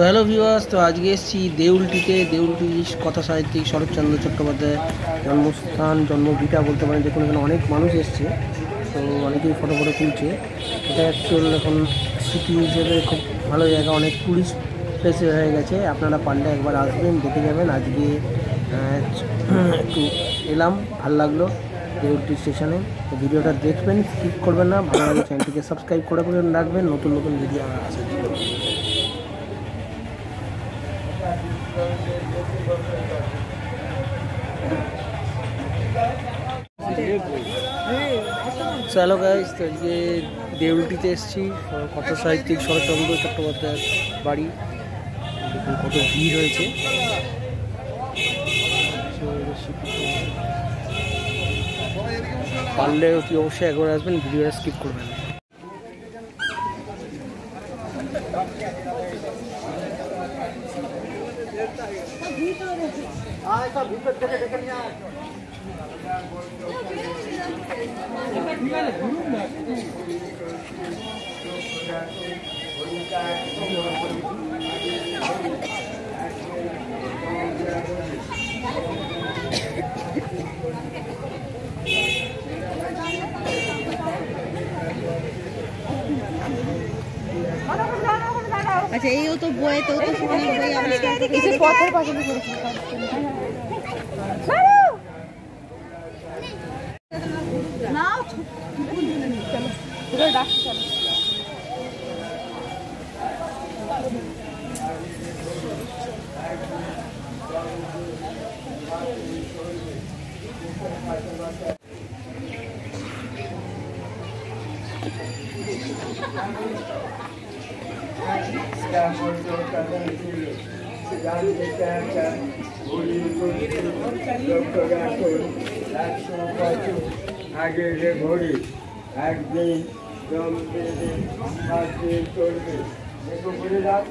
তো hello viewers, তো আজকে এসেছি দেউলটিতে। দেউলটি কথা সাহিত্যিক শরৎচন্দ্র চট্টোপাধ্যায়ের জন্মস্থান, জন্মভিটা বলতে পারেন। দেখুন এখানে অনেক মানুষ এসছে, তো অনেকেই ফটো তুলছে। এটা অ্যাকচুয়াল এখন সিটি হিসেবে খুব ভালো জায়গা, অনেক টুরিস্ট প্লেসে হয়ে গেছে। আপনারা পারলে একবার আসবেন, দেখে যাবেন। আজকে একটু এলাম, ভালো লাগলো দেউলটি স্টেশনে। তো ভিডিওটা দেখবেন, স্কিপ করবেন না। ভালো লাগলে চ্যানেলটিকে সাবস্ক্রাইব করে রাখবেন, নতুন নতুন ভিডিও আসার জন্য। চলো গাইজ, তো আজকে দেউলটিতে এসেছি। কথা সাহিত্যিক শরৎচন্দ্র চট্টোপাধ্যায়ের বাড়ি। কত ভিড় হয়েছে। পারলে কি অবশ্যই একবার আসবেন, ভিডিওটা স্কিপ করবেন। আচ্ছা, এইও তো বই, তো কিছু পথের পাশে আগে যে ঘড়ি একদিন জল দিয়ে চলবে, একটু ঘুরে যান।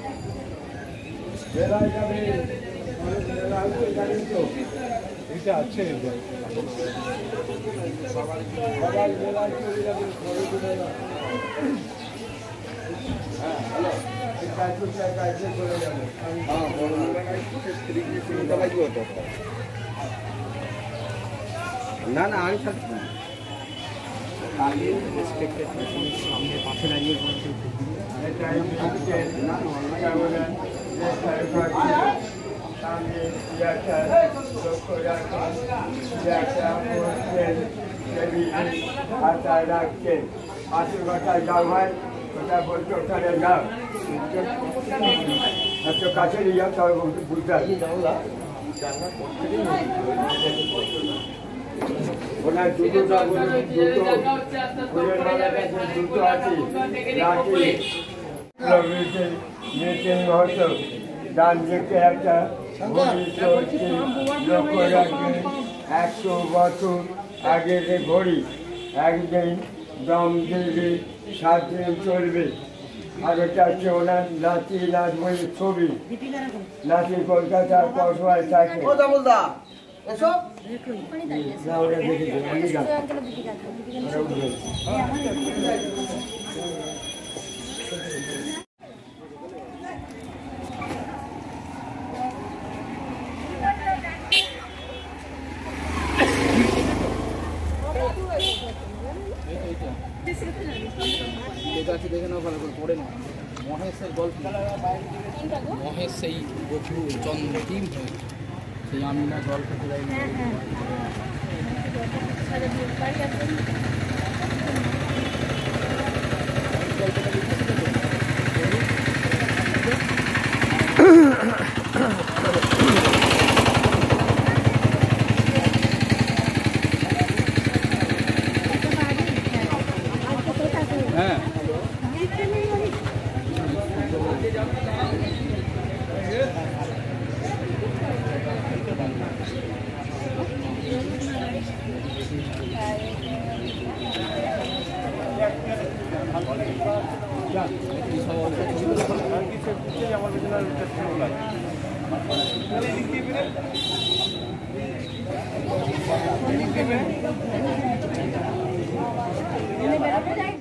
বেলা যাবে তো এটা আছে, সবাই বেলায় চলে যাবে, ঘরে ঘুরে যান। না না, আমি থাকবো সামনে পাশে লাগিয়ে আশীর্বাদ যাও হয় ওটা বলতে, ওখানে যাও একটু কাছে নিয়ে যাও, তবে বুঝতে পারি ওনার দুটো দুটো আছে। মিটিং হতো ডান দিকে একটা লক্ষ্য রাখবে 100 বছর আগে যে ঘড়ি একদিন দম দিবি 7 দিন চলবে। আর এটা হচ্ছে ওনার নাতি নাতনির ছবি। নাতি কলকাতার কসবায় থাকে। দেখে নাও ভালো করে পড়ে নাও। মহেশের গল্প, মহেশ সেই বধূ চন্দ্র টিম সেই আমি না গল্প যাই